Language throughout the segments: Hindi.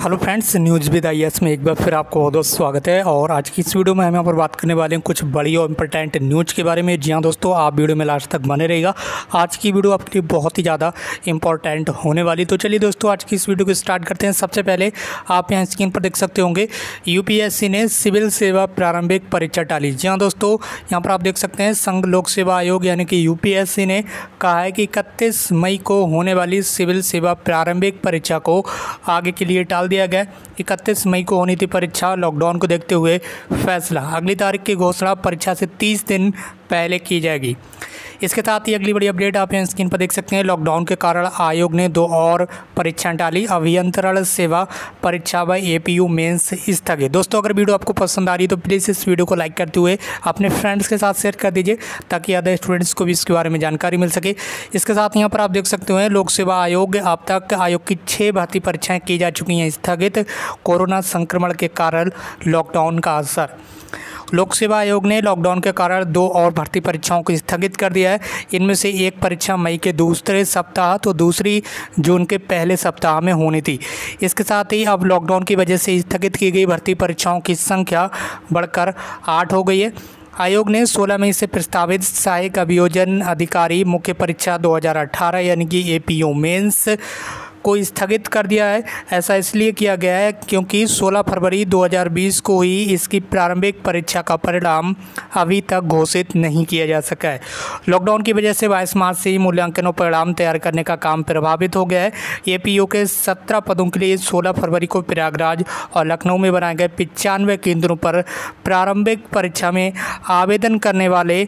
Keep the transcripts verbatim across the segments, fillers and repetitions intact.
Hello friends, news with I S में एक बार फिर आपको बहुत बहुत स्वागत है। और आज की इस वीडियो में हम यहाँ पर बात करने वाले हैं कुछ बड़ी और इम्पोर्टेंट न्यूज़ के बारे में। जी हाँ दोस्तों, आप वीडियो में लास्ट तक बने रहेगा। आज की वीडियो आपके लिए बहुत ही ज़्यादा इंपॉर्टेंट होने वाली। तो चलिए दोस्तों, आज की इस वीडियो को स्टार्ट करते हैं। सबसे पहले आप यहाँ स्क्रीन पर देख सकते होंगे, यूपीएससी ने सिविल सेवा प्रारंभिक परीक्षा टाली। जी हाँ दोस्तों, यहाँ पर आप देख सकते हैं, संघ लोक सेवा आयोग यानी कि यूपीएससी ने कहा है कि इकतीस मई को होने वाली सिविल सेवा प्रारंभिक परीक्षा को आगे के लिए टाल दिया गया। इकतीस मई को होनी थी परीक्षा, लॉकडाउन को देखते हुए फैसला। अगली तारीख की घोषणा परीक्षा से तीस दिन पहले की जाएगी। इसके साथ ही अगली बड़ी अपडेट आप यहाँ स्क्रीन पर देख सकते हैं, लॉकडाउन के कारण आयोग ने दो और परीक्षाएं टाली। अभियंत्रण सेवा परीक्षा व एपीयू मेंस स्थगित। दोस्तों, अगर वीडियो आपको पसंद आ रही है तो प्लीज़ इस वीडियो को लाइक करते हुए अपने फ्रेंड्स के साथ शेयर कर दीजिए, ताकि अदर स्टूडेंट्स को भी इसके बारे में जानकारी मिल सके। इसके साथ यहाँ पर आप देख सकते हैं, लोक सेवा आयोग, अब तक आयोग की छः भर्ती परीक्षाएँ की जा चुकी हैं स्थगित। कोरोना संक्रमण के कारण लॉकडाउन का असर। लोक सेवा आयोग ने लॉकडाउन के कारण दो और भर्ती परीक्षाओं को स्थगित कर दिया है। इनमें से एक परीक्षा मई के दूसरे सप्ताह तो दूसरी जून के पहले सप्ताह में होनी थी। इसके साथ ही अब लॉकडाउन की वजह से स्थगित की गई भर्ती परीक्षाओं की संख्या बढ़कर आठ हो गई है। आयोग ने सोलह मई से प्रस्तावित सहायक अभियोजन अधिकारी मुख्य परीक्षा दो हज़ार अठारह यानी कि एपीयू मेंस को स्थगित कर दिया है। ऐसा इसलिए किया गया है क्योंकि सोलह फरवरी दो हज़ार बीस को ही इसकी प्रारंभिक परीक्षा का परिणाम अभी तक घोषित नहीं किया जा सका है। लॉकडाउन की वजह से बाईस मार्च से ही मूल्यांकन और परिणाम तैयार करने का काम प्रभावित हो गया है। एपीयू के सत्रह पदों के लिए सोलह फरवरी को प्रयागराज और लखनऊ में बनाए गए पचानवे केंद्रों पर प्रारंभिक परीक्षा में आवेदन करने वाले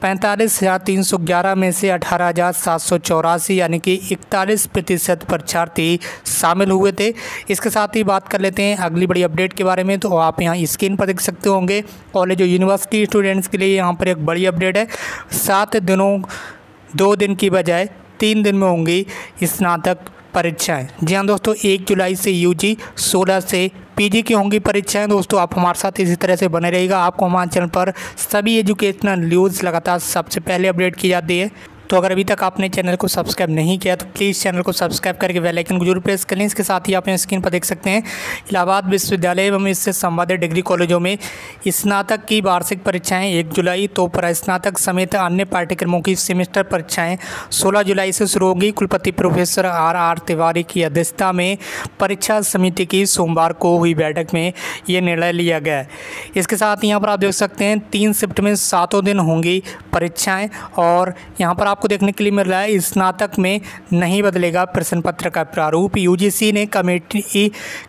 पैंतालीस हज़ार तीन सौ ग्यारह में से अठारह हज़ार सात सौ चौरासी यानी कि इकतालीस प्रतिशत परीक्षार्थी शामिल हुए थे। इसके साथ ही बात कर लेते हैं अगली बड़ी अपडेट के बारे में। तो आप यहाँ स्क्रीन पर देख सकते होंगे, कॉलेज और यूनिवर्सिटी स्टूडेंट्स के लिए यहाँ पर एक बड़ी अपडेट है। सात दिनों दो दिन की बजाय तीन दिन में होंगी स्नातक परीक्षाएँ। जी हाँ दोस्तों, एक जुलाई से यूजी, सोलह से पीजी की होंगी परीक्षाएं। दोस्तों, आप हमारे साथ इसी तरह से बने रहिएगा। आपको हमारे चैनल पर सभी एजुकेशनल न्यूज़ लगातार सबसे पहले अपडेट की जाती है। तो अगर अभी तक आपने चैनल को सब्सक्राइब नहीं किया तो प्लीज़ चैनल को सब्सक्राइब करके बेल आइकन को जरूर प्रेस कर लें। इसके साथ ही आप यहाँ स्क्रीन पर देख सकते हैं, इलाहाबाद विश्वविद्यालय एवं इससे संबंधित डिग्री कॉलेजों में स्नातक की वार्षिक परीक्षाएं एक जुलाई, तो पर स्नातक समेत अन्य पाठ्यक्रमों की सेमेस्टर परीक्षाएँ सोलह जुलाई से शुरू होगी। कुलपति प्रोफेसर आर आर तिवारी की अध्यक्षता में परीक्षा समिति की सोमवार को हुई बैठक में ये निर्णय लिया गया। इसके साथ यहाँ पर आप देख सकते हैं, तीन शिफ्ट में सातों दिन होंगी परीक्षाएँ। और यहाँ पर आपको देखने के लिए मिल रहा है, स्नातक में नहीं बदलेगा प्रश्न पत्र का प्रारूप। यूजीसी ने कमेटी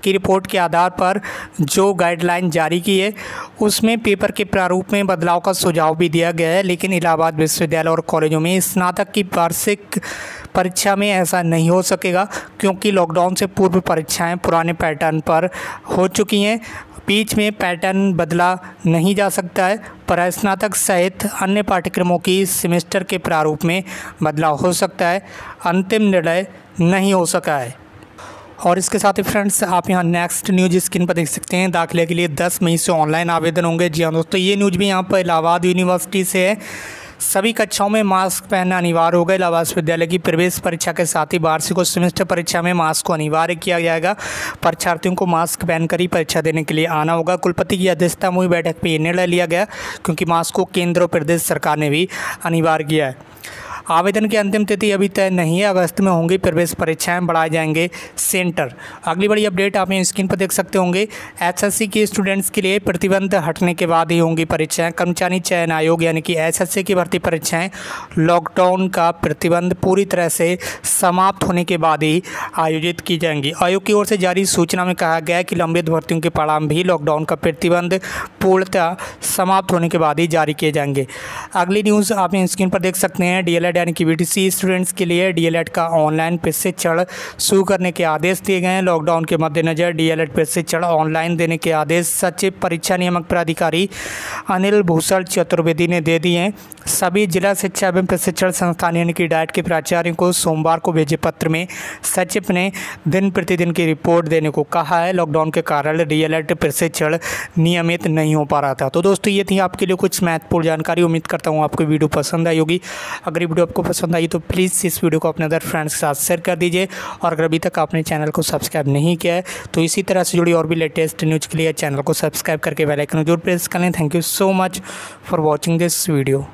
की रिपोर्ट के आधार पर जो गाइडलाइन जारी की है, उसमें पेपर के प्रारूप में बदलाव का सुझाव भी दिया गया है। लेकिन इलाहाबाद विश्वविद्यालय और कॉलेजों में स्नातक की वार्षिक परीक्षा में ऐसा नहीं हो सकेगा, क्योंकि लॉकडाउन से पूर्व परीक्षाएँ पुराने पैटर्न पर हो चुकी हैं। बीच में पैटर्न बदला नहीं जा सकता है, पर स्नातक सहित अन्य पाठ्यक्रमों की सेमेस्टर के प्रारूप में बदलाव हो सकता है। अंतिम निर्णय नहीं हो सका है। और इसके साथ ही फ्रेंड्स, आप यहाँ नेक्स्ट न्यूज़ स्क्रीन पर देख सकते हैं, दाखिले के लिए दस मई से ऑनलाइन आवेदन होंगे। जी हाँ दोस्तों, ये न्यूज़ भी यहाँ पर इलाहाबाद यूनिवर्सिटी से है। सभी कक्षाओं में मास्क पहनना अनिवार्य होगा। इलाहाबाद विश्वविद्यालय की प्रवेश परीक्षा के साथ ही वार्षिक और सेमेस्टर परीक्षा में मास्क को अनिवार्य किया जाएगा। परीक्षार्थियों को मास्क पहनकर ही परीक्षा देने के लिए आना होगा। कुलपति की अध्यक्षता में हुई बैठक में यह निर्णय लिया गया, क्योंकि मास्क को केंद्र और प्रदेश सरकार ने भी अनिवार्य किया है। आवेदन की अंतिम तिथि अभी तय नहीं है। अगस्त में होंगी प्रवेश परीक्षाएं, बढ़ाए जाएंगे सेंटर। अगली बड़ी अपडेट आप यहाँ स्क्रीन पर देख सकते होंगे, एस एस सी के स्टूडेंट्स के लिए प्रतिबंध हटने के बाद ही होंगी परीक्षाएं। कर्मचारी चयन आयोग यानी कि एस एस सी की भर्ती परीक्षाएं लॉकडाउन का प्रतिबंध पूरी तरह से समाप्त होने के बाद ही आयोजित की जाएंगी। आयोग की ओर से जारी सूचना में कहा गया है कि लंबित भर्तियों के परिणाम भी लॉकडाउन का प्रतिबंध पूर्णतः समाप्त होने के बाद ही जारी किए जाएंगे। अगली न्यूज़ आप यहाँ स्क्रीन पर देख सकते हैं, डी एल एड यानी कि बीटीसी स्टूडेंट्स के लिए डीएलएड का ऑनलाइन प्रशिक्षण शुरू करने के आदेश दिए गए हैं। लॉकडाउन के मद्देनजर डीएलएड प्रशिक्षण ऑनलाइन देने के आदेश सचिव परीक्षा नियामक प्राधिकारी अनिल भूषण चतुर्वेदी ने दे दिए हैं। सभी जिला शिक्षा एवं प्रशिक्षण संस्थान यानी कि डाइट के प्राचार्यों को सोमवार को भेजे पत्र में सचिव ने दिन प्रतिदिन की रिपोर्ट देने को कहा है। लॉकडाउन के कारण डीएलएड प्रशिक्षण नियमित नहीं हो पा रहा था। तो दोस्तों, ये थी आपके लिए कुछ महत्वपूर्ण जानकारी। उम्मीद करता हूँ आपको वीडियो पसंद आई होगी। अगर वीडियो आपको पसंद आई तो प्लीज़ इस वीडियो को अपने अदर फ्रेंड्स के साथ शेयर कर दीजिए, और अगर अभी तक आपने चैनल को सब्सक्राइब नहीं किया है तो इसी तरह से जुड़ी और भी लेटेस्ट न्यूज़ के लिए चैनल को सब्सक्राइब करके बेल आइकन जरूर प्रेस करें। Thank you so much for watching this video.